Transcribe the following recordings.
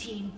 team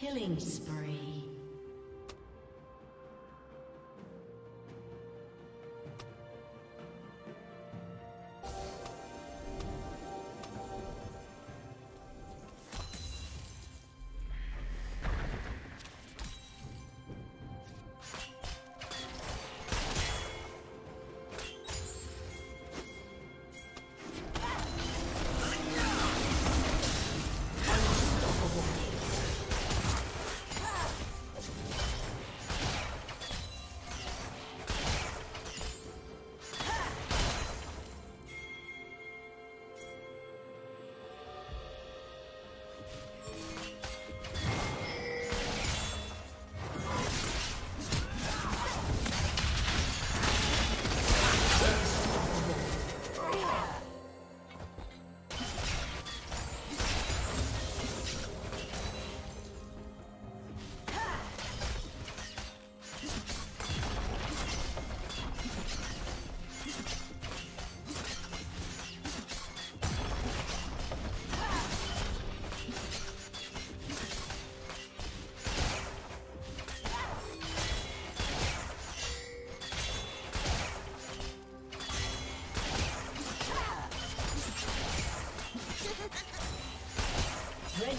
Killing spree.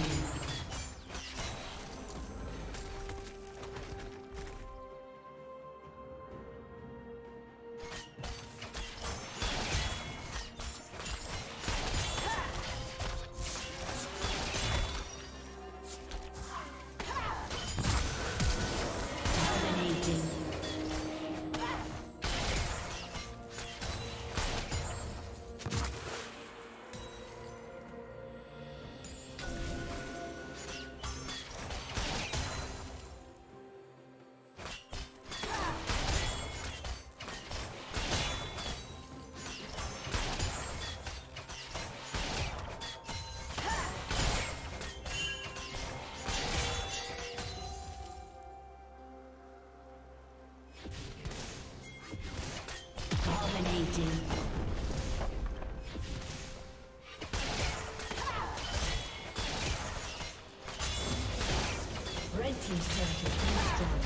Dominating. Blue team's turret has been destroyed.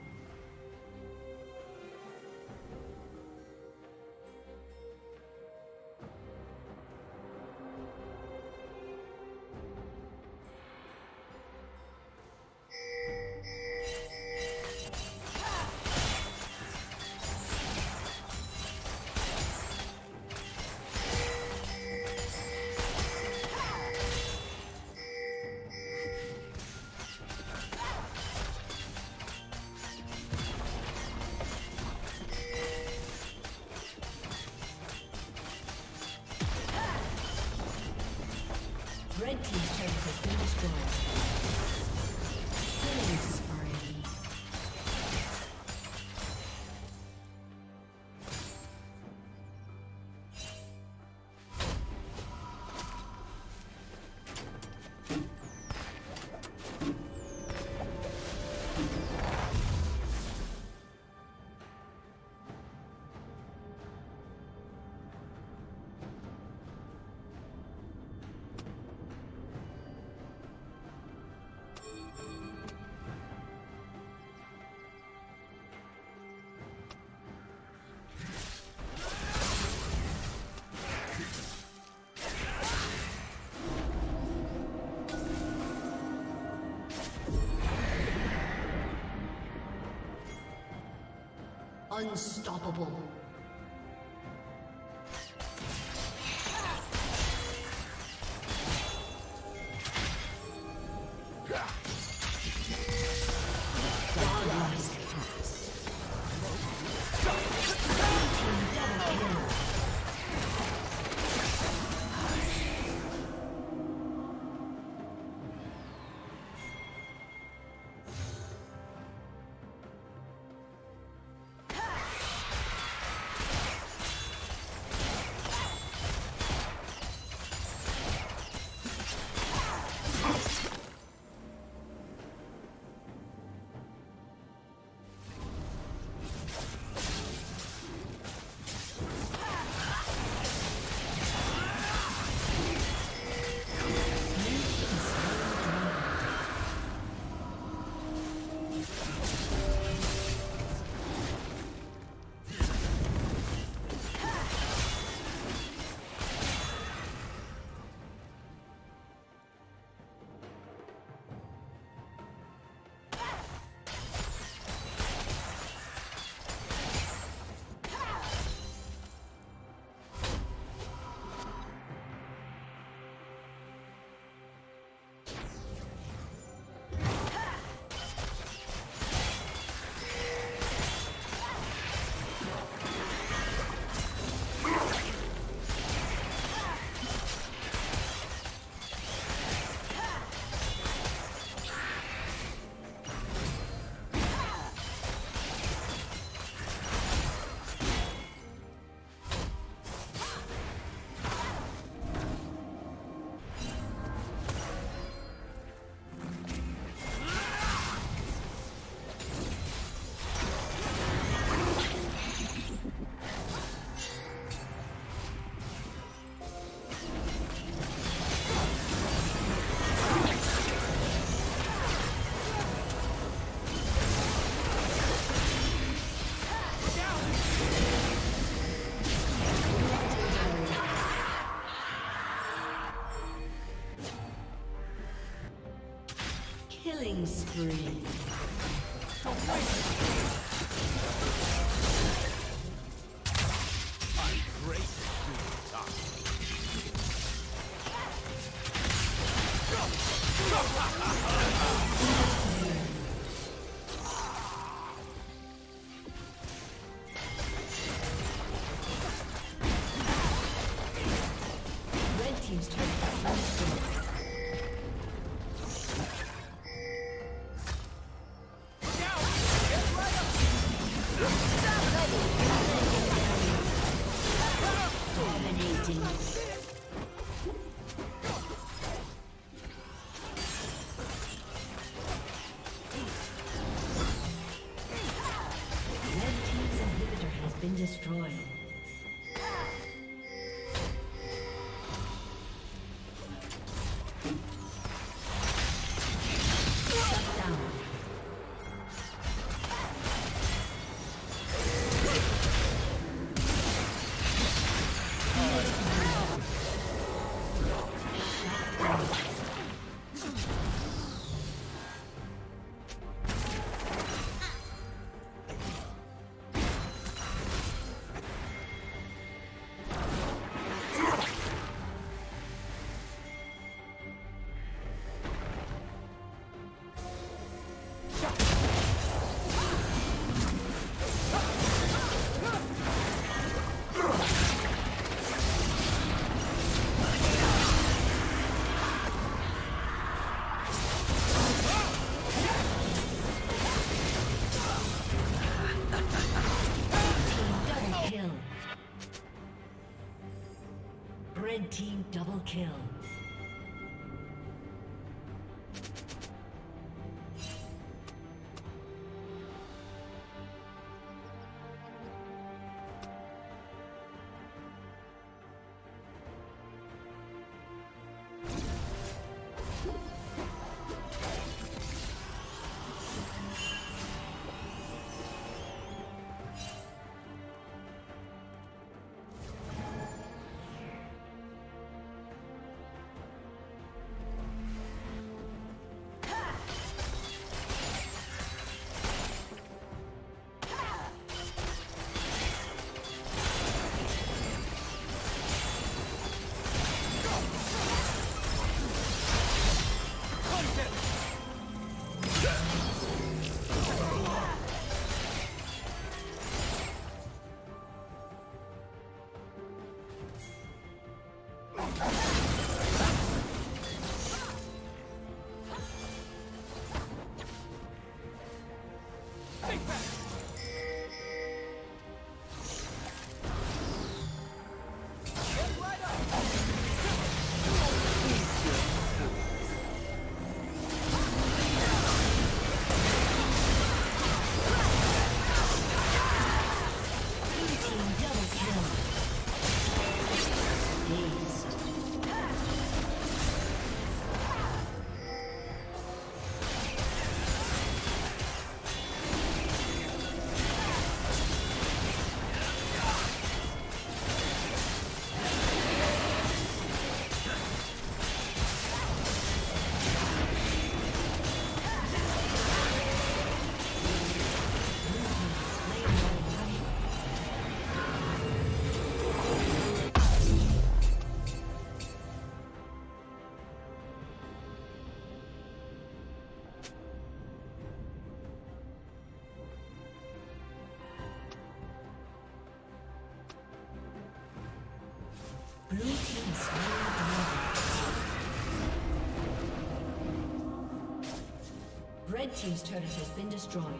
Red team's turret has been destroyed. Killing spree. Unstoppable. Team double kill. Team double kill. Red team's turret has been destroyed.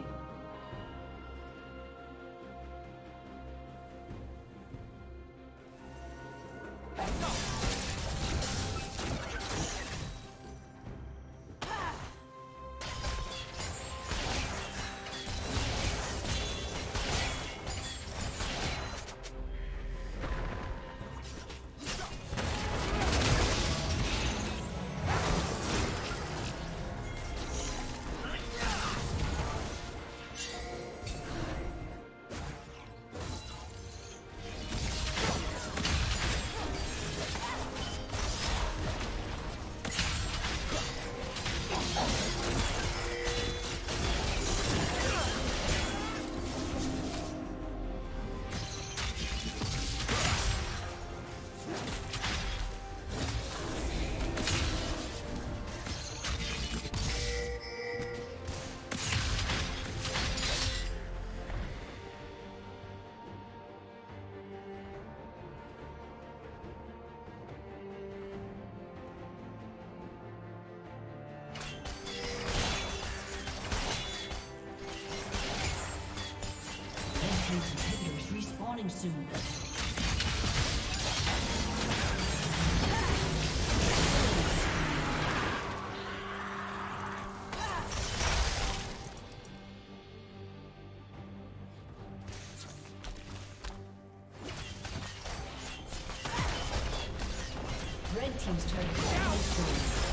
soon. Red team's turn.